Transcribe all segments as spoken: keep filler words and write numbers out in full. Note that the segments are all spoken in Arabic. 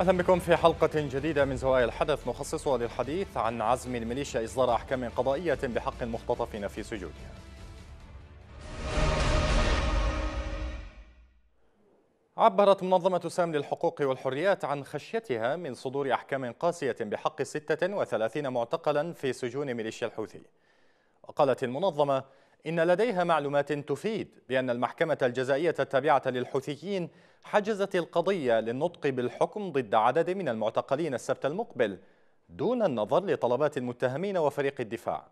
أهلا بكم في حلقة جديدة من زوايا الحدث نخصصها للحديث عن عزم الميليشيا إصدار أحكام قضائية بحق المختطفين في سجونها. عبرت منظمة سام للحقوق والحريات عن خشيتها من صدور أحكام قاسية بحق ستة وثلاثين معتقلا في سجون ميليشيا الحوثي. وقالت المنظمة إن لديها معلومات تفيد بأن المحكمة الجزائية التابعة للحوثيين حجزت القضية للنطق بالحكم ضد عدد من المعتقلين السبت المقبل دون النظر لطلبات المتهمين وفريق الدفاع.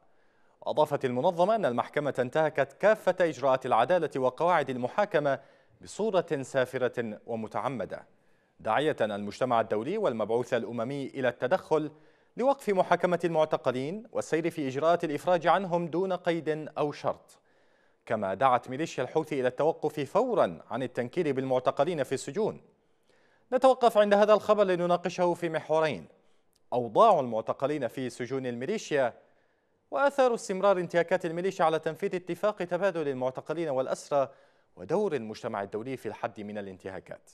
أضافت المنظمة أن المحكمة انتهكت كافة إجراءات العدالة وقواعد المحاكمة بصورة سافرة ومتعمدة، داعية المجتمع الدولي والمبعوث الأممي إلى التدخل لوقف محاكمة المعتقلين والسير في إجراءات الإفراج عنهم دون قيد أو شرط. كما دعت ميليشيا الحوثي إلى التوقف فورا عن التنكيل بالمعتقلين في السجون. نتوقف عند هذا الخبر لنناقشه في محورين: أوضاع المعتقلين في سجون الميليشيا، وآثار استمرار انتهاكات الميليشيا على تنفيذ اتفاق تبادل المعتقلين والأسرى، ودور المجتمع الدولي في الحد من الانتهاكات.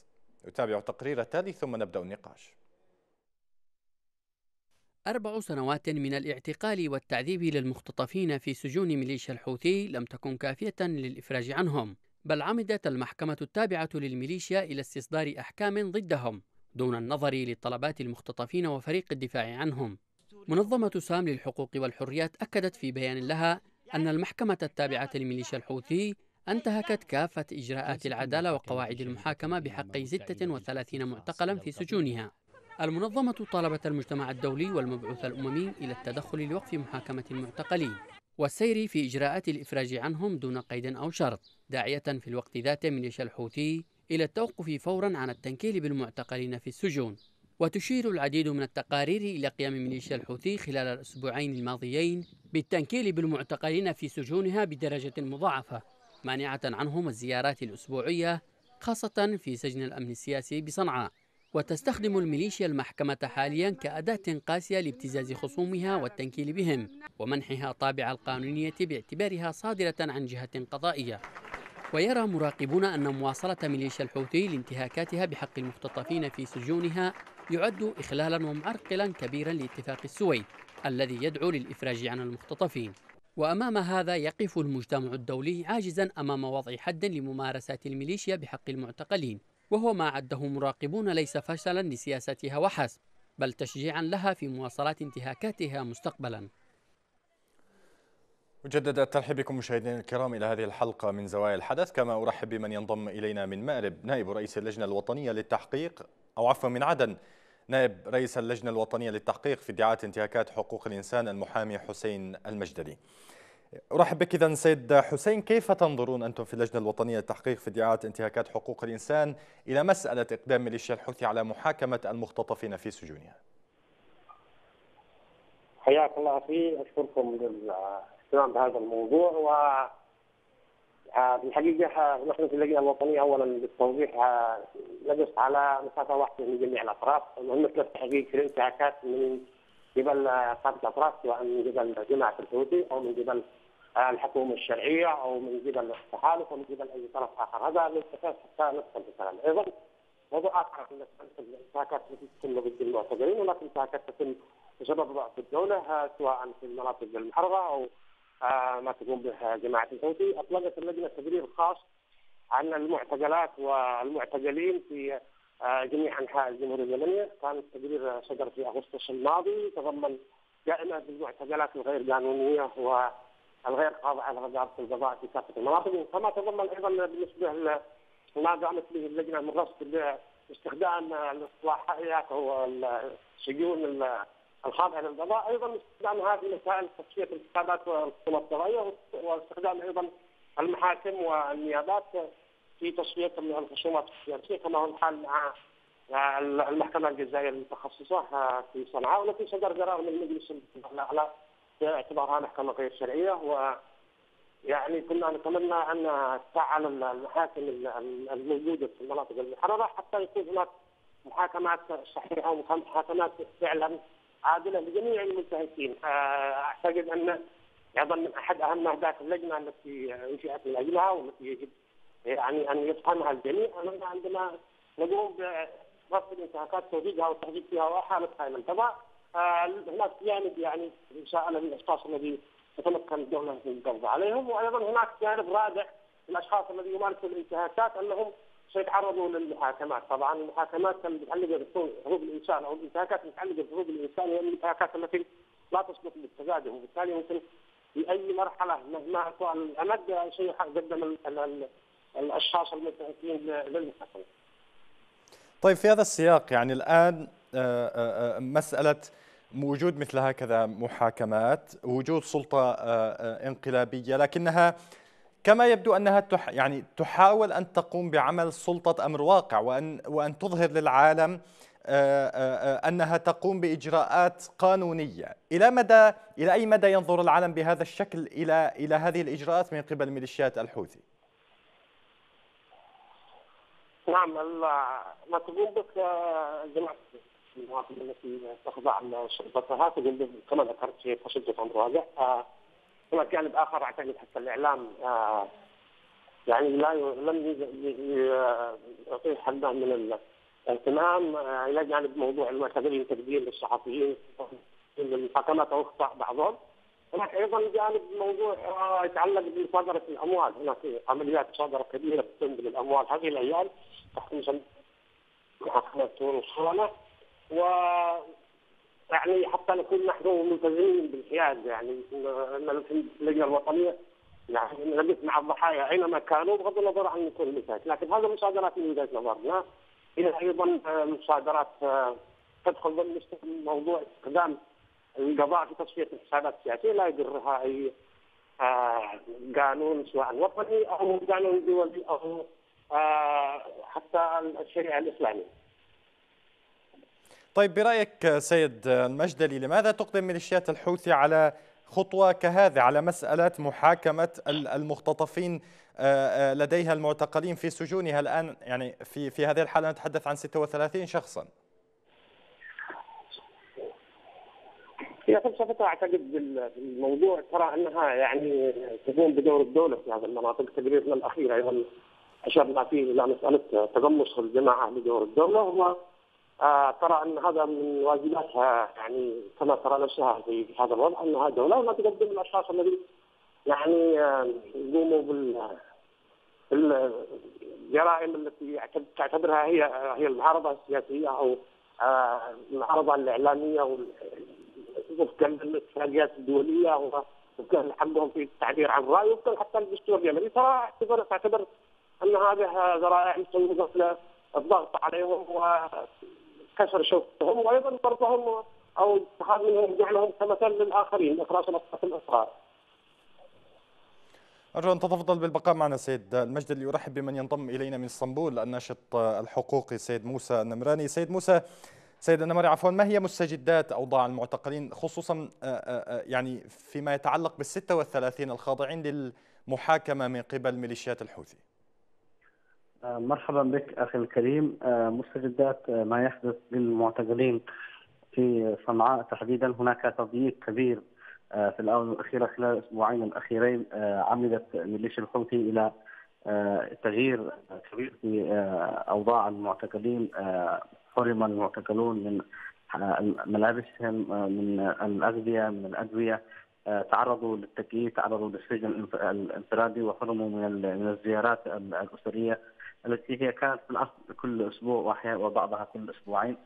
نتابع التقرير التالي ثم نبدأ النقاش. أربع سنوات من الاعتقال والتعذيب للمختطفين في سجون ميليشيا الحوثي لم تكن كافية للإفراج عنهم، بل عمدت المحكمة التابعة للميليشيا إلى استصدار أحكام ضدهم دون النظر لطلبات المختطفين وفريق الدفاع عنهم. منظمة سام للحقوق والحريات أكدت في بيان لها أن المحكمة التابعة لميليشيا الحوثي انتهكت كافة إجراءات العدالة وقواعد المحاكمة بحق ستة وثلاثين معتقلا في سجونها. المنظمة طالبت المجتمع الدولي والمبعوث الأممي إلى التدخل لوقف محاكمة المعتقلين والسير في إجراءات الإفراج عنهم دون قيد أو شرط، داعية في الوقت ذاته ميليشيا الحوثي إلى التوقف فورا عن التنكيل بالمعتقلين في السجون. وتشير العديد من التقارير إلى قيام ميليشيا الحوثي خلال الأسبوعين الماضيين بالتنكيل بالمعتقلين في سجونها بدرجة مضاعفة، مانعة عنهم الزيارات الأسبوعية خاصة في سجن الأمن السياسي بصنعاء. وتستخدم الميليشيا المحكمة حاليا كأداة قاسية لابتزاز خصومها والتنكيل بهم ومنحها طابع القانونية باعتبارها صادرة عن جهة قضائية. ويرى مراقبون أن مواصلة ميليشيا الحوثي لانتهاكاتها بحق المختطفين في سجونها يعد إخلالا ومعرقلا كبيرا لاتفاق السويد الذي يدعو للإفراج عن المختطفين. وأمام هذا يقف المجتمع الدولي عاجزا أمام وضع حد لممارسات الميليشيا بحق المعتقلين، وهو ما عده مراقبون ليس فشلا لسياستها وحسب، بل تشجيعا لها في مواصلات انتهاكاتها مستقبلا. مجددا الترحيب بكم مشاهدينا الكرام إلى هذه الحلقة من زوايا الحدث، كما أرحب بمن ينضم إلينا من مأرب، نائب رئيس اللجنة الوطنية للتحقيق أو عفوا من عدن نائب رئيس اللجنة الوطنية للتحقيق في ادعاءات انتهاكات حقوق الإنسان المحامي حسين المجدري. أرحب بك إذن سيد حسين، كيف تنظرون أنتم في اللجنة الوطنية للتحقيق في ادعاءات انتهاكات حقوق الإنسان إلى مسألة إقدام ميليشيا الحوثي على محاكمة المختطفين في سجونها؟ حياك الله في أشكركم للاهتمام بهذا الموضوع. وبالحقيقة نحن في اللجنة الوطنية أولا بالتوضيح ندرس على مسافة واحدة من جميع الأطراف، المهمة التحقيق في الانتهاكات من قبل قادة الأطراف سواء من قبل جماعة الحوثي أو من قبل الحكومة الشرعية أو من قبل التحالف أو من قبل أي طرف آخر. هذا من أساس حتى ندخل بالسلام. أيضا موضوع آخر أن الانتهاكات التي تتم ضد المعتقلين، ولكن الانتهاكات تتم بسبب ضعف الدولة سواء في المناطق المحررة أو ما تقوم به جماعة الحوثي. أطلقت اللجنة تقرير خاص عن المعتقلات والمعتقلين في جميع أنحاء الجمهورية اليمنية. كان التقرير صدر في أغسطس الماضي، تضمن دائما بالمعتقلات الغير قانونية و الغير خاضعة لغزارة القضاء في كافة المناطق، كما تضمن أيضا بالنسبة لما قامت به اللجنة من رصد باستخدام الإصلاحيات أو السجون الخاضعة للقضاء، أيضا استخدامها في مسائل تصفية الانتخابات والحكومة القضائية، واستخدام أيضا المحاكم والنيابات في تصفية الخصومات السياسية، كما هو الحال مع المحكمة الجزائية المتخصصة في صنعاء، والتي صدر قرار من المجلس الأعلى باعتبارها محكمة غير شرعية. ويعني كنا نتمنى أن تفعل المحاكم الموجودة في المناطق المحررة حتى يكون هناك محاكمات صحيحة ومحاكمات فعلا عادلة لجميع المنتهكين. أعتقد أن أيضا من أحد أهم أهداف اللجنة التي أنشئت من أجلها والتي يجب يعني أن يفهمها الجميع، أننا عندما نقوم رصد الانتهاكات توجيهها والتحديد فيها وحالتها الى القضاء. هناك جانب يعني انشاء الاشخاص الذي تتمكن الدوله من القبض عليهم، وايضا هناك جانب رابع الاشخاص الذين يمارسوا الانتهاكات انهم سيتعرضوا للمحاكمات. طبعا المحاكمات المتعلقه بحقوق الانسان او الانتهاكات المتعلقه بحقوق الانسان هي الانتهاكات التي لا تصلح للتزايد، وبالتالي ممكن في اي مرحله مهما طال الامد شيء قدم الاشخاص المتهمين للمحاكمه. طيب في هذا السياق يعني الان مساله وجود مثل هكذا محاكمات، وجود سلطه انقلابيه لكنها كما يبدو أنها تح يعني تحاول أن تقوم بعمل سلطة أمر واقع، وأن وأن تظهر للعالم أنها تقوم بإجراءات قانونية. إلى مدى إلى أي مدى ينظر العالم بهذا الشكل إلى إلى هذه الإجراءات من قبل ميليشيات الحوثي؟ نعم، ما تقوم بك جماعة المواطن التي تخضع لسلطتها تقوم كما ذكرت في تشدد أمر واقع. هناك جانب آخر أعتقد حتى الإعلام آه يعني لا لم يعطيه حدا من الاهتمام آه إلى جانب موضوع المعتقلين والتقديم للصحفيين للمحاكمات أو إخطاء بعضهم. هناك أيضا جانب موضوع آه يتعلق بمصادرة الأموال. هناك عمليات مصادرة كبيرة تتم للأموال هذه الأيام تحت مسمى محاكمة الخونة، و يعني حتى نكون نحن ملتزمين بالحياد، يعني ان اللجنه الوطنيه يعني نقف مع الضحايا اينما كانوا بغض النظر عن كل مساك، لكن هذه المصادرات من وجهه نظرنا هي ايضا مصادرات تدخل ضمن موضوع استخدام القضاء في تصفيه الحسابات السياسيه لا يقرها اي قانون سواء وطني او قانون دولي او حتى الشريعه الاسلاميه. طيب برأيك سيد المجدري لماذا تقدم ميليشيات الحوثي على خطوة كهذه على مسألة محاكمة المختطفين لديها المعتقلين في سجونها الآن؟ يعني في في هذه الحالة نتحدث عن ستة وثلاثين شخصا. هي فلسفتها أعتقد بالموضوع ترى أنها يعني تقوم بدور الدولة في هذه المناطق. تقريرنا الأخير أيضا أشرنا فيه إلى مسألة تقمص الجماعة لدور الدولة، هو آه ترى ان هذا من واجباتها يعني كما ترى نفسها في هذا الوضع انها دوله وما تقدم الاشخاص الذين يعني يقوموا آه بالجرائم التي تعتبرها هي هي المعارضه السياسيه او آه المعارضه الاعلاميه وفقا للاتفاقيات الدوليه وفقا لحقهم في التعبير عن الراي وفقا حتى للدستور اليمني. ترى تعتبر ان هذه ذرائع مستوجبه الضغط عليهم و كسر شوكتهم، وايضا برضهم او اتخاذ منهم جعلهم كمثل للاخرين اخراج نقطه الاسرار. ارجو ان تتفضل بالبقاء معنا سيد المجدري. ارحب بمن ينضم الينا من اسطنبول الناشط الحقوقي سيد موسى النمراني. سيد موسى سيد النمراني عفوا، ما هي مستجدات اوضاع المعتقلين خصوصا يعني فيما يتعلق بال ستة وثلاثين الخاضعين للمحاكمه من قبل ميليشيات الحوثي؟ مرحبا بك أخي الكريم. مستجدات ما يحدث للمعتقلين في صنعاء تحديدا، هناك تضييق كبير في الآونة الأخيرة. خلال الأسبوعين الأخيرين عملت ميليشيا الحوثي إلى تغيير كبير في أوضاع المعتقلين. حرم المعتقلون من ملابسهم، من الأغذية، من الأدوية، تعرضوا للتكييف، تعرضوا للسجن الانفرادي، وحرموا من الزيارات الأسرية التي هي كانت في الأصل كل أسبوع وأحيانا وبعضها كل أسبوعين.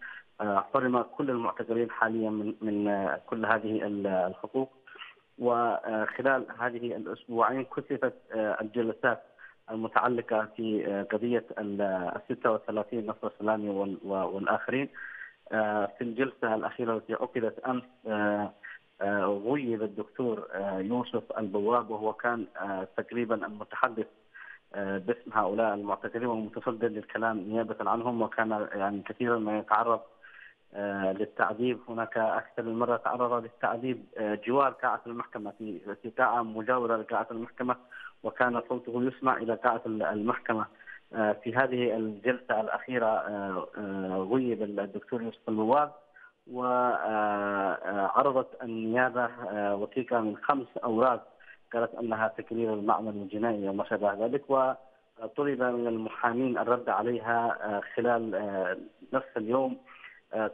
حرم كل المعتقلين حاليا من من كل هذه الحقوق، وخلال هذه الأسبوعين كثفت الجلسات المتعلقة في قضية ال ستة وثلاثين نصر السلامي والآخرين. في الجلسة الأخيرة التي عقدت أمس غيب الدكتور يوسف البواب، وهو كان تقريبا المتحدث باسم هؤلاء المعتقلين والمتصدر للكلام نيابه عنهم، وكان يعني كثيرا ما يتعرض للتعذيب. هناك اكثر من مره تعرض للتعذيب جوار قاعه المحكمه في قاعه مجاوره لقاعه المحكمه، وكان صوته يسمع الى قاعه المحكمه. في هذه الجلسه الاخيره غيب الدكتور يوسف البواب، وعرضت النيابه وثيقه من خمس اوراق قالت انها تكرير المعمل الجنائي وما شابه ذلك، وطلب من المحامين الرد عليها خلال نفس اليوم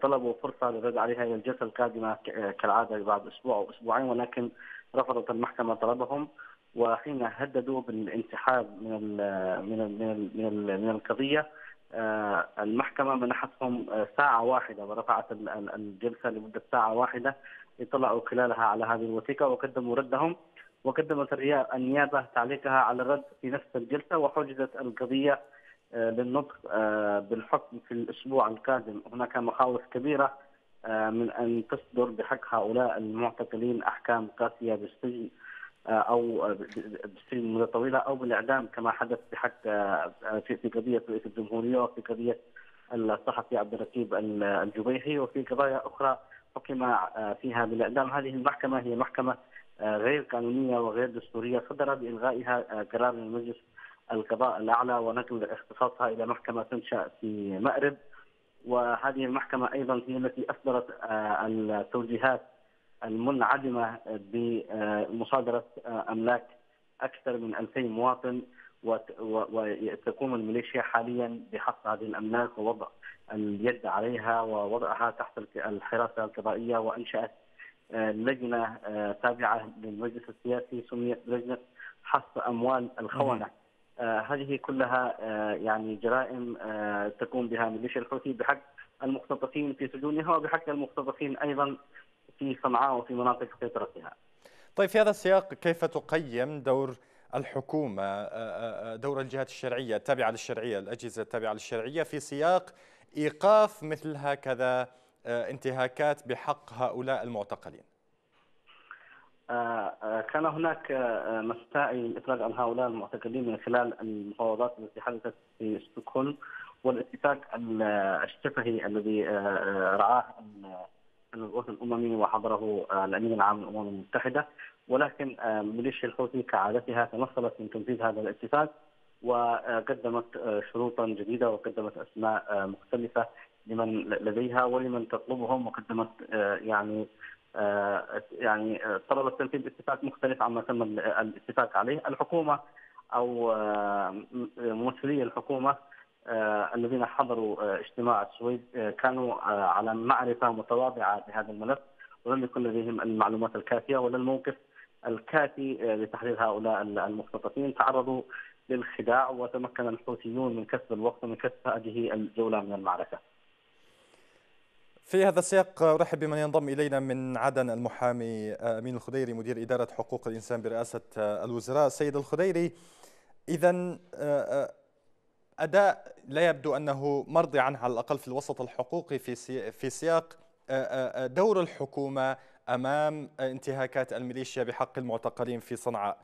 طلبوا فرصة للرد عليها إلى الجلسة القادمة كالعادة بعد أسبوع أو أسبوعين، ولكن رفضت المحكمة طلبهم، وحين هددوا بالانسحاب من ال من ال من ال من, ال من القضية المحكمة منحتهم ساعة واحدة ورفعت الجلسة لمدة ساعة واحدة اطلعوا خلالها على هذه الوثيقة وقدموا ردهم، وقدمت النيابة تعليقها على الرد في نفس الجلسة، وحجزت القضية للنطق بالحكم في الأسبوع القادم. هناك مخاوف كبيرة من أن تصدر بحق هؤلاء المعتقلين أحكام قاسية بالسجن أو بالسجن مدة طويلة أو بالإعدام كما حدث بحق في قضية رئيس الجمهورية وفي قضية الصحفي عبد الرتيب الجبيحي وفي قضايا أخرى حكم فيها بالإعدام. هذه المحكمة هي محكمة غير قانونية وغير دستورية، صدر بإلغائها قرار من مجلس القضاء الأعلى ونقل اختصاصها إلى محكمة تنشأ في مأرب، وهذه المحكمة أيضا هي التي أصدرت التوجيهات المنعدمة بمصادرة أملاك أكثر من ألفي مواطن، وتقوم الميليشيا حاليا بحصر هذه الأملاك ووضع اليد عليها ووضعها تحت الحراسة القضائية، وأنشأت لجنة تابعة للمجلس السياسي سميت لجنة حص أموال الخونة. آه هذه كلها آه يعني جرائم آه تقوم بها ميليشيا الحوثي بحق المختطفين في سجونها وبحق المختطفين أيضا في صنعاء وفي مناطق سيطرتها. طيب، في هذا السياق كيف تقيم دور الحكومة، دور الجهات الشرعية التابعة للشرعية، الأجهزة التابعة للشرعية في سياق إيقاف مثل هكذا انتهاكات بحق هؤلاء المعتقلين؟ كان هناك مساعي للإفراج عن هؤلاء المعتقلين من خلال المفاوضات التي حدثت في ستوكهولم والاتفاق الشفهي الذي رعاه الغوث الأممي وحضره الأمين العام للأمم المتحدة، ولكن ميليشيا الحوثي كعادتها تمثلت من تنفيذ هذا الاتفاق وقدمت شروطا جديدة وقدمت أسماء مختلفة لمن لديها ولمن تطلبهم، وقدمت يعني يعني طلبت تنفيذ اتفاق مختلف عما تم الاتفاق عليه. الحكومة أو ممثلي الحكومة الذين حضروا اجتماع السويد كانوا على معرفة متواضعة بهذا الملف، ولم يكن لديهم المعلومات الكافية ولا الموقف الكافي لتحرير هؤلاء المختطفين، تعرضوا للخداع، وتمكن الحوثيون من كسب الوقت ومن كسب هذه الجولة من المعركة. في هذا السياق أرحب بمن ينضم إلينا من عدن، المحامي أمين الخديري مدير إدارة حقوق الإنسان برئاسة الوزراء. سيد الخديري، إذن أداء لا يبدو أنه مرضي عنه على الأقل في الوسط الحقوقي في سياق دور الحكومة أمام انتهاكات الميليشيا بحق المعتقلين في صنعاء.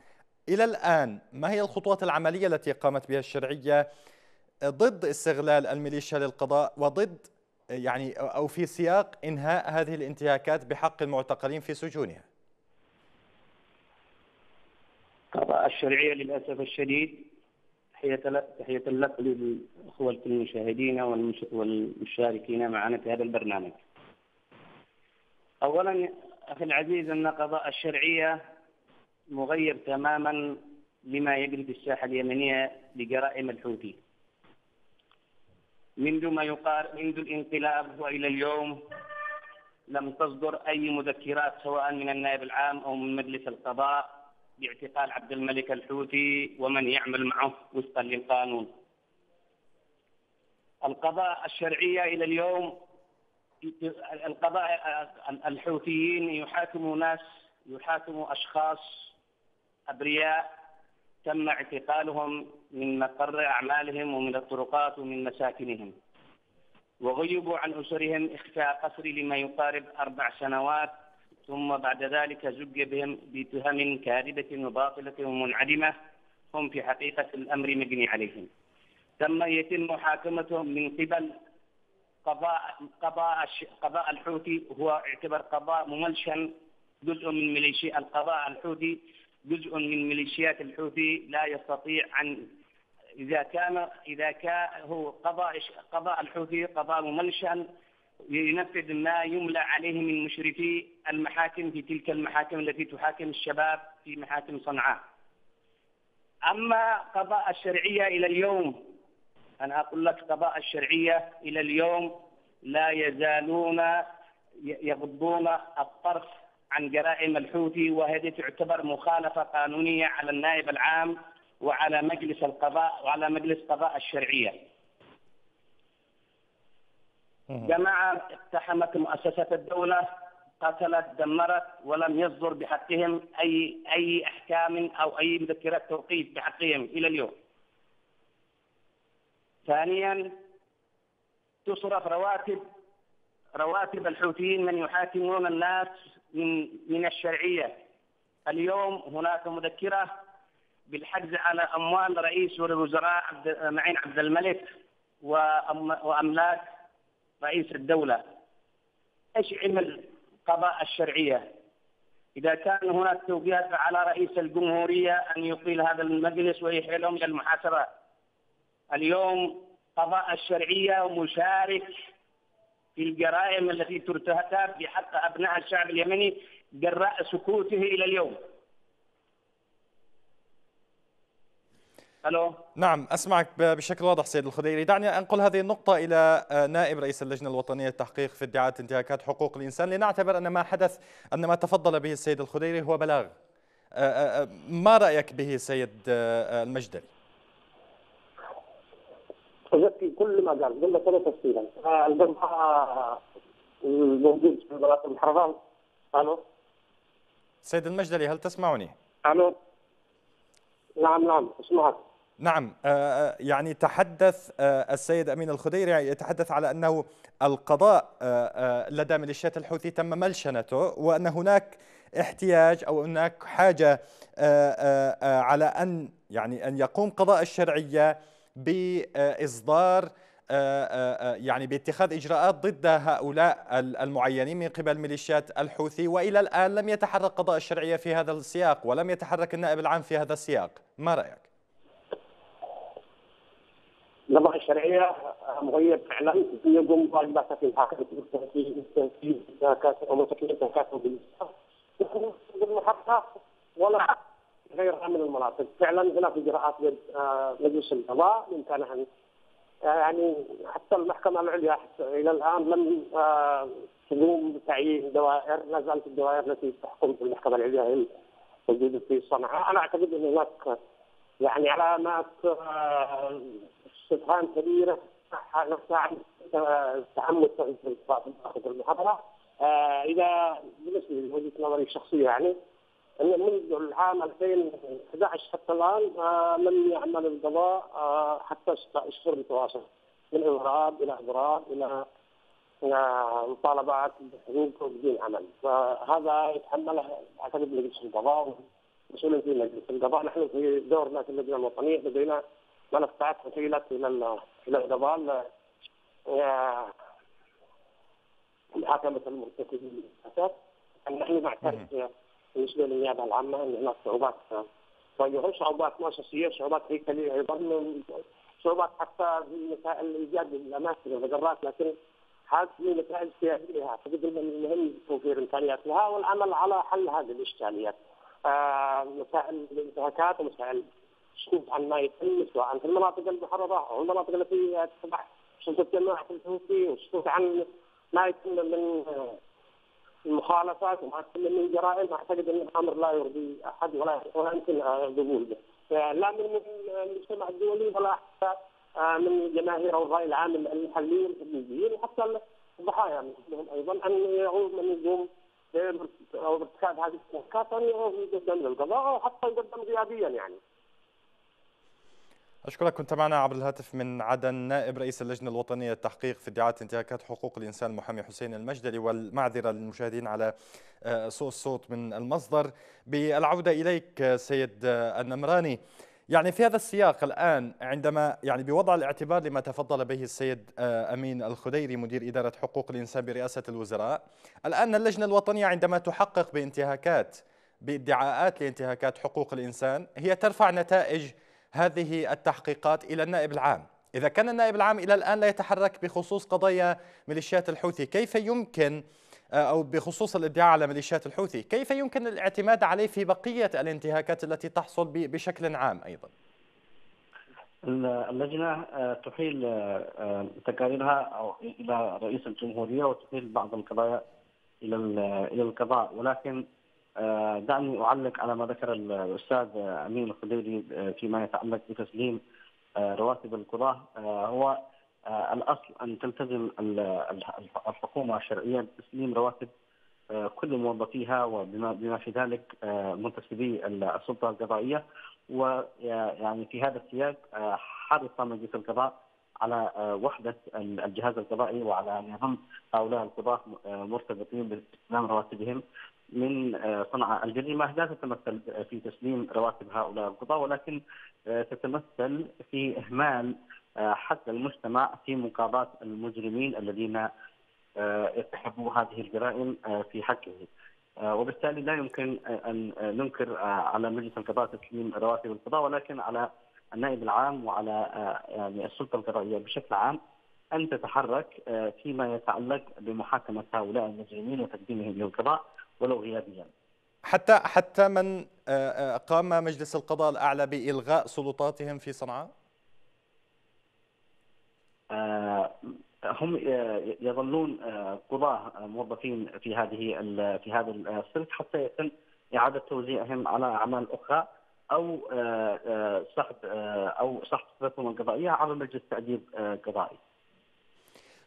إلى الآن ما هي الخطوات العملية التي قامت بها الشرعية ضد استغلال الميليشيا للقضاء وضد يعني أو في سياق إنهاء هذه الانتهاكات بحق المعتقلين في سجونها؟ الشرعية للأسف الشديد، تحية لك ولإخوة المشاهدين والمشاركين معنا في هذا البرنامج. أولا أخي العزيز، أن قضاء الشرعية مغير تماما لما يجري في الساحة اليمنية لجرائم الحوثي منذ ما يقال منذ الانقلاب والى اليوم. لم تصدر اي مذكرات سواء من النائب العام او من مجلس القضاء باعتقال عبد الملك الحوثي ومن يعمل معه وفقا للقانون. القضاء الشرعيه الى اليوم، القضاء الحوثيين يحاكموا ناس، يحاكموا اشخاص ابرياء تم اعتقالهم من مقر أعمالهم ومن الطرقات ومن مساكنهم، وغيبوا عن أسرهم إخفاء قسري لما يقارب أربع سنوات، ثم بعد ذلك زج بهم بتهم كاذبة وباطلة ومنعدمة هم في حقيقة الأمر مجني عليهم. تم يتم محاكمتهم من قبل قضاء قضاء قضاء الحوثي، هو اعتبر قضاء مملشن، جزء من ميليشيا القضاء الحوثي، جزء من ميليشيات الحوثي لا يستطيع أن إذا كان إذا كان هو قضاء قضاء الحوثي قضاء مملشن ينفذ ما يملى عليه من مشرفي المحاكم في تلك المحاكم التي تحاكم الشباب في محاكم صنعاء. أما قضاء الشرعية إلى اليوم أنا أقول لك قضاء الشرعية إلى اليوم لا يزالون يغضون الطرف عن جرائم الحوثي، وهذه تعتبر مخالفة قانونية على النائب العام وعلى مجلس القضاء وعلى مجلس قضاء الشرعية. جماعة اقتحمت مؤسسة الدولة، قتلت، دمرت، ولم يصدر بحقهم أي أي أحكام أو أي مذكرات توقيف بحقهم إلى اليوم. ثانيا، تصرف رواتب رواتب الحوثيين من يحاكمون الناس من من الشرعية. اليوم هناك مذكرة بالحجز على أموال رئيس الوزراء معين عبد الملك وأملاك رئيس الدولة. ايش عمل قضاء الشرعية؟ إذا كان هناك توجيهات على رئيس الجمهورية أن يقيل هذا المجلس ويحيلهم إلى المحاصرة. اليوم قضاء الشرعية مشارك في الجرائم التي ترتكب بحق أبناء الشعب اليمني جراء سكوته إلى اليوم. ألو. نعم أسمعك بشكل واضح سيد الخديري. دعني أنقل هذه النقطة إلى نائب رئيس اللجنة الوطنية للتحقيق في ادعاءات انتهاكات حقوق الإنسان، لنعتبر أن ما حدث، أن ما تفضل به السيد الخديري هو بلاغ. ما رأيك به سيد المجدري؟ أجبت كل ما قال جملة ثلاثة تفصيلا. الجمعة الموجود في وزارة الحرام. ألو سيد المجدري، هل تسمعني؟ ألو. نعم نعم أسمعك. نعم، يعني تحدث السيد أمين الخديري، يتحدث على أنه القضاء لدى ميليشيات الحوثي تم ملشنته، وأن هناك احتياج أو هناك حاجة على أن يعني أن يقوم قضاء الشرعية بإصدار يعني باتخاذ إجراءات ضد هؤلاء المعينين من قبل ميليشيات الحوثي، وإلى الآن لم يتحرك قضاء الشرعية في هذا السياق، ولم يتحرك النائب العام في هذا السياق. ما رأيك؟ قضاء الشرعية مغيب فعلا، يقوم بواجباته في الحاكم في تنفيذ انتهاكاته ومسكين انتهاكاته بالإسلام، يقوم بالمحققة ولا غيرها من المناطق. فعلا هناك إجراءات ضد مجلس القضاء من كانها، يعني حتى المحكمة العليا إلى الآن لم تقوم بتعيين دوائر، لا زالت الدوائر التي تحكم في المحكمة العليا موجودة في صنعاء. أنا أعتقد أن هناك يعني علامات استفهام كبيرة نفسها عن التعمد في داخل المحاضرة. إذا بالنسبة لوجهة نظري الشخصية، يعني أن منذ العام ألفين وأحد عشر حتى الآن لم يعمل القضاء حتى ستة أشهر متواصل، من إضراب إلى إضراب إلى مطالبات بحقوق بدون عمل. فهذا يتحمله أعتقد مجلس القضاء ومسؤولين في مجلس القضاء. نحن في دورنا في اللجنة الوطنية لدينا ملفات وسيلة إلى إلى القضاء، محاكمة المرتكبين للأسف. نحن نعترف بالنسبه للنيابه العامه ان هناك صعوبات واجهوا، صعوبات مؤسسيه، صعوبات هيكليه ايضا، صعوبات حتى في مسائل ايجاد الاماكن والمجرات، لكن هذه مسائل سياسيه اعتقد من المهم توفير امكانيات لها والعمل على حل هذه الاشكاليات. آه مسائل الانتهاكات ومسائل السكوت عن ما يتم سواء في المناطق المحرره او المناطق التي تتبع سلطه جماعه الحوثي، والسكوت عن ما يتم من المخالفات وما تتم من الجرائم. اعتقد ان الامر لا يرضي احد ولا ولا يمكن القبول به، لا من المجتمع الدولي ولا حتى من جماهير او الراي العام المحلي والخليجيين، وحتى الضحايا مثلهم ايضا ان يعود من يقوم او بارتكاب هذه التهكات ان يعود يقدم للقضاء او حتى يقدم غيابيا. يعني أشكرك، كنت معنا عبر الهاتف من عدن نائب رئيس اللجنة الوطنية للتحقيق في ادعاءات انتهاكات حقوق الإنسان المحامي حسين المجدري. والمعذرة للمشاهدين على سوء الصوت من المصدر. بالعودة إليك سيد النمراني، يعني في هذا السياق الآن عندما يعني بوضع الاعتبار لما تفضل به السيد أمين الخديري مدير إدارة حقوق الإنسان برئاسة الوزراء، الآن اللجنة الوطنية عندما تحقق بانتهاكات بادعاءات لانتهاكات حقوق الإنسان هي ترفع نتائج هذه التحقيقات إلى النائب العام. إذا كان النائب العام إلى الآن لا يتحرك بخصوص قضايا ميليشيات الحوثي، كيف يمكن أو بخصوص الادعاء على ميليشيات الحوثي، كيف يمكن الاعتماد عليه في بقية الانتهاكات التي تحصل بشكل عام أيضا؟ اللجنة تحيل تقاريرها أو إلى رئيس الجمهورية وتحيل بعض القضايا إلى إلى القضاء، ولكن دعني أعلق على ما ذكر الأستاذ أمين الخديري فيما يتعلق بتسليم رواتب القضاة. هو الأصل أن تلتزم الحكومة الشرعية بتسليم رواتب كل موظفيها وبما في ذلك منتسبي السلطة القضائية، ويعني في هذا السياق حرص مجلس القضاء على وحدة الجهاز القضائي وعلى أن يهم هؤلاء القضاة مرتبطين باستلام رواتبهم من صنع الجريمة. لا تتمثل في تسليم رواتب هؤلاء القضاة، ولكن تتمثل في إهمال حتى المجتمع في مقاضاة المجرمين الذين ارتكبوا هذه الجرائم في حقهم، وبالتالي لا يمكن أن ننكر على مجلس القضاء تسليم رواتب القضاء، ولكن على النائب العام وعلى يعني السلطة القضائية بشكل عام أن تتحرك فيما يتعلق بمحاكمة هؤلاء المجرمين وتقديمهم للقضاء ولو غيابيا. حتى حتى من قام مجلس القضاء الأعلى بإلغاء سلطاتهم في صنعاء؟ آه هم يظلون قضاة موظفين في هذه في هذا الصنف حتى يتم إعادة توزيعهم على أعمال أخرى أو سحب أو سحب سلطتهم القضائية على مجلس تأديب قضائي.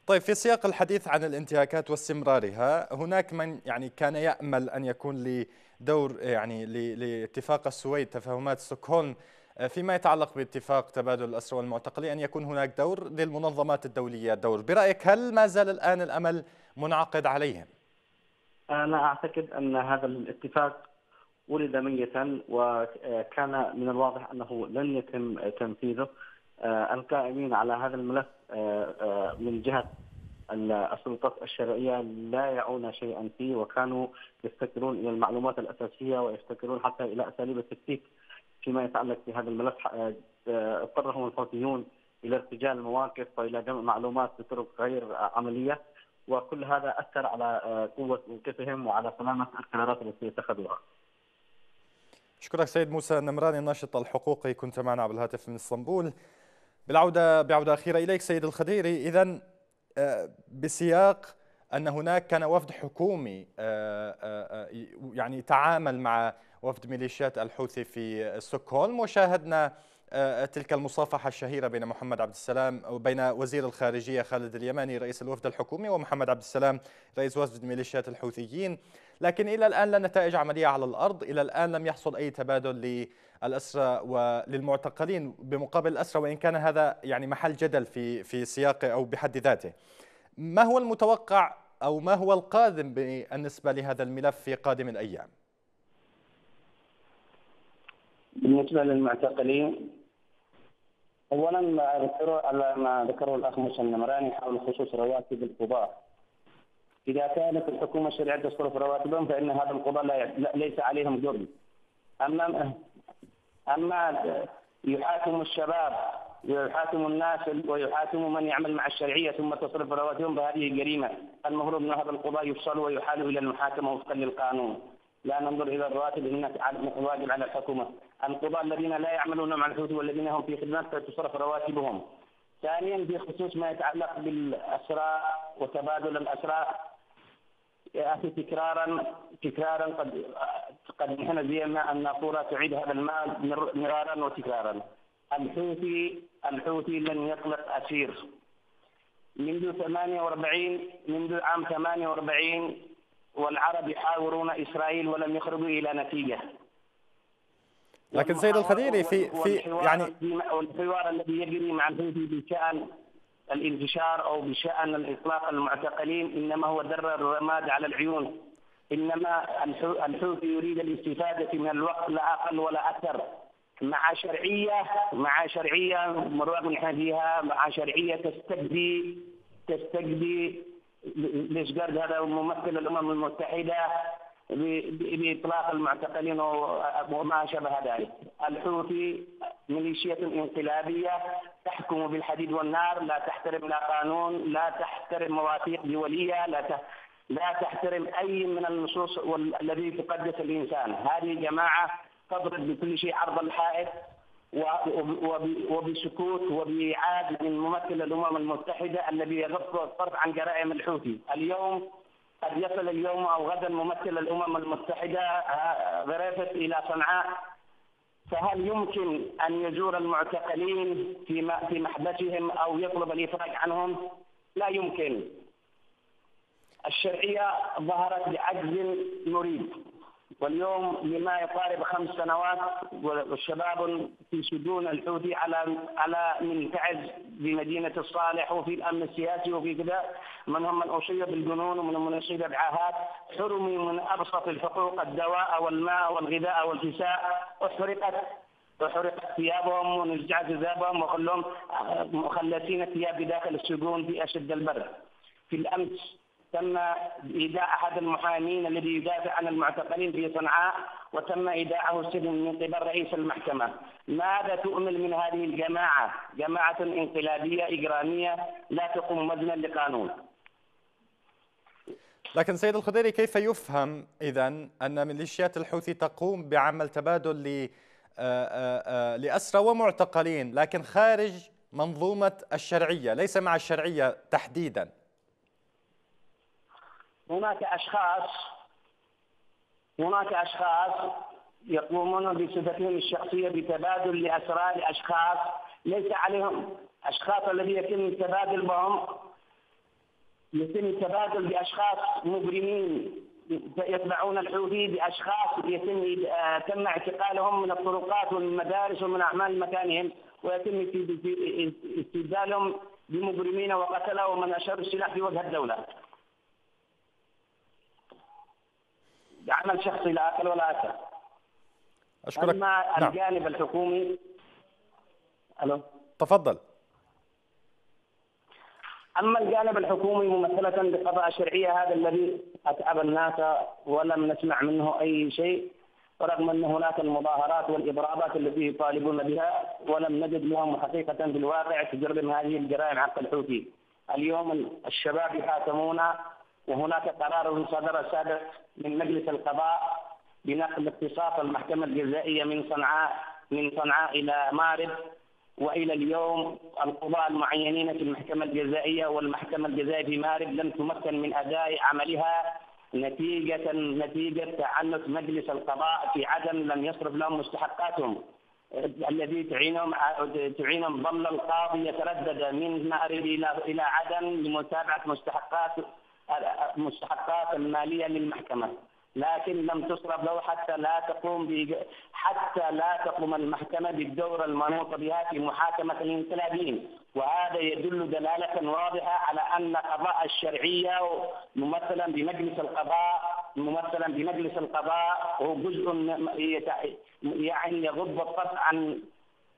طيب، في سياق الحديث عن الانتهاكات واستمرارها، هناك من يعني كان يأمل أن يكون لدور يعني لاتفاق السويد، تفاهمات ستوكهولم، فيما يتعلق باتفاق تبادل الأسرى والمعتقلين، أن يكون هناك دور للمنظمات الدولية. دور برأيك هل ما زال الآن الأمل منعقد عليهم؟ أنا أعتقد أن هذا الاتفاق ولد ميتا، وكان من الواضح أنه لن يتم تنفيذه. القائمين على هذا الملف من جهة السلطات الشرعية لا يعون شيئا فيه، وكانوا يفتكرون إلى المعلومات الأساسية ويفتكرون حتى إلى أساليب التكتيك فيما يتعلق بهذا الملف. اضطرهم الحوثيون الى ارتجال المواقف والى جمع معلومات بطرق غير عمليه، وكل هذا اثر على قوه موقفهم وعلى سلامه القرارات التي اتخذوها. اشكرك سيد موسى النمراني، الناشط الحقوقي، كنت معنا على الهاتف من اسطنبول. بالعوده بعوده اخيره اليك سيد الخديري، اذا بسياق ان هناك كان وفد حكومي يعني تعامل مع وفد ميليشيات الحوثي في ستوكهولم، وشاهدنا تلك المصافحة الشهيرة بين محمد عبد السلام وبين وزير الخارجية خالد اليماني رئيس الوفد الحكومي ومحمد عبد السلام رئيس وفد ميليشيات الحوثيين، لكن إلى الآن لا نتائج عملية على الأرض. إلى الآن لم يحصل أي تبادل للأسرى وللمعتقلين بمقابل الأسرى، وإن كان هذا يعني محل جدل في في سياقه أو بحد ذاته. ما هو المتوقع أو ما هو القادم بالنسبة لهذا الملف في قادم الأيام؟ بالنسبة للمعتقلين، أولاً ما ذكره الأخ موسى النمراني حول خصوص رواتب القضاة. إذا كانت الحكومة الشرعية تصرف رواتبهم فإن هذا القضاة لا ليس عليهم جرم. أما أما يحاكم الشباب، يحاكم الناس، ويحاكم من يعمل مع الشرعية ثم تصرف رواتبهم، فهذه جريمة. المفروض أن هذا القضاة يفصل ويحال إلى المحاكمة وفقاً للقانون. لا ننظر إلى الرواتب، هناك واجب على الحكومة. القضاة الذين لا يعملون مع الحوثي والذين هم في خدمات تصرف رواتبهم. ثانيا، في خصوص ما يتعلق بالأسرى وتبادل الأسرى، يأتي تكرارا تكرارا قد قد نحن زينا النافورة تعيد هذا المال مرارا وتكرارا. الحوثي الحوثي لن يطلق أسير منذ ثمانية وأربعين، منذ عام ثمانية وأربعين، والعرب يحاورون إسرائيل ولم يخرجوا إلى نتيجة. لكن سيد الخديري في في يعني الحوار الذي يجري مع الحوثي بشأن الانتشار أو بشأن الإطلاق المعتقلين إنما هو در الرماد على العيون. إنما الحوثي يريد الاستفادة من الوقت لا أقل ولا أكثر، مع شرعية مع شرعية مرات نحن فيها مع شرعية تستجدي تستجدي لشجرد هذا ممثل الأمم المتحدة بإطلاق المعتقلين وما شابه ذلك. الحوثي ميليشيات انقلابية تحكم بالحديد والنار، لا تحترم لا قانون، لا تحترم مواثيق دولية، لا لا تحترم أي من النصوص الذي تقدس الإنسان. هذه جماعة تضرب بكل شيء عرض الحائط، وبسكوت وبإعادة من ممثل الأمم المتحدة الذي يغفر الصرف عن جرائم الحوثي. اليوم قد يصل اليوم أو غدا ممثل الأمم المتحدة برافت إلى صنعاء، فهل يمكن أن يزور المعتقلين في محبسهم أو يطلب الإفراج عنهم؟ لا يمكن. الشرعية ظهرت بعجز مريب، واليوم لما يقارب خمس سنوات والشباب في سجون الحوثي على على منفعل بمدينة الصالح وفي الأمن السياسي وفي كذا، من هم من أصيب بالجنون ومن من أصيب بعاهات، حرموا من أبسط الحقوق، الدواء والماء والغذاء والكساء، أحرقت وحرقت ثيابهم ونزع جذابهم وخلهم مخلصين الثياب بداخل السجون في أشد البرد. في الأمس تم إيداع أحد المحامين الذي يدافع عن المعتقلين في صنعاء وتم إيداعه السجن من قبل رئيس المحكمة. ماذا تؤمل من هذه الجماعة؟ جماعة انقلابية إجرامية لا تقوم وزنا لقانون. لكن سيد الخديري، كيف يفهم إذن أن ميليشيات الحوثي تقوم بعمل تبادل لأسرى ومعتقلين لكن خارج منظومة الشرعية، ليس مع الشرعية تحديدا؟ هناك أشخاص هناك أشخاص يقومون بصفتهم الشخصية بتبادل لأسرى لأشخاص ليس عليهم، أشخاص الذين يتم التبادل بهم يتم التبادل بأشخاص مجرمين يتبعون الحوثي، بأشخاص يتم تم اعتقالهم من الطرقات والمدارس ومن أعمال مكانهم، ويتم استبدالهم بمجرمين وقتلة ومن أشر السلاح في وجه الدولة. عمل شخصي لا أكل ولا أثر. أشكرك. أما الجانب نعم. الحكومي. ألو. تفضل. أما الجانب الحكومي ممثلة بالقضاء الشرعية، هذا الذي أتعب الناس ولم نسمع منه أي شيء، رغم أن هناك المظاهرات والإضرابات التي يطالبون بها، ولم نجد لهم حقيقة في الواقع تجرم هذه الجرائم حق الحوثي. اليوم الشباب يحاكمون، وهناك قرار صدر سابق من مجلس القضاء بنقل اختصاص المحكمة الجزائية من صنعاء من صنعاء إلى مارب، وإلى اليوم القضاء المعينين في المحكمة الجزائية والمحكمة الجزائية في مارب لم تمكن من أداء عملها نتيجة نتيجة تعنت مجلس القضاء في عدم لم يصرف لهم مستحقاتهم الذي تعينهم تعينهم ظل القاضي يتردد من مارب إلى إلى عدن لمتابعة مستحقات المستحقات المالية للمحكمة، لكن لم تصرف له حتى لا تقوم ب... حتى لا تقوم المحكمة بالدور المنوط بها في محاكمة الانقلابيين. وهذا يدل دلالة واضحة على أن قضاء الشرعية ممثلا بمجلس القضاء ممثلا بمجلس القضاء هو جزء يعني يغض الطرف عن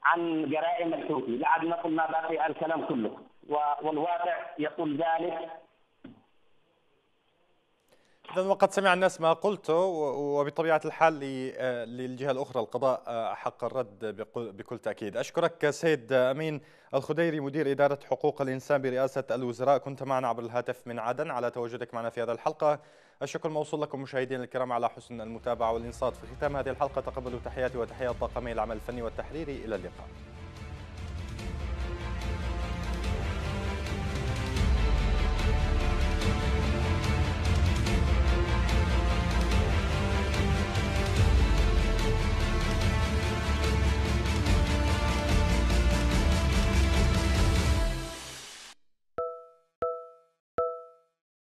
عن جرائم الحوثي. لا عاد نقول ما باقي الكلام كله، والواقع يقول ذلك. وقد سمع الناس ما قلته، وبطبيعة الحال للجهة الأخرى القضاء حق الرد بكل تأكيد. أشكرك سيد أمين الخديري، مدير إدارة حقوق الإنسان برئاسة الوزراء، كنت معنا عبر الهاتف من عدن، على تواجدك معنا في هذه الحلقة. الشكر موصول لكم مشاهدينا الكرام على حسن المتابعة والإنصات. في ختام هذه الحلقة تقبلوا تحياتي وتحيات طاقمي العمل الفني والتحريري. إلى اللقاء.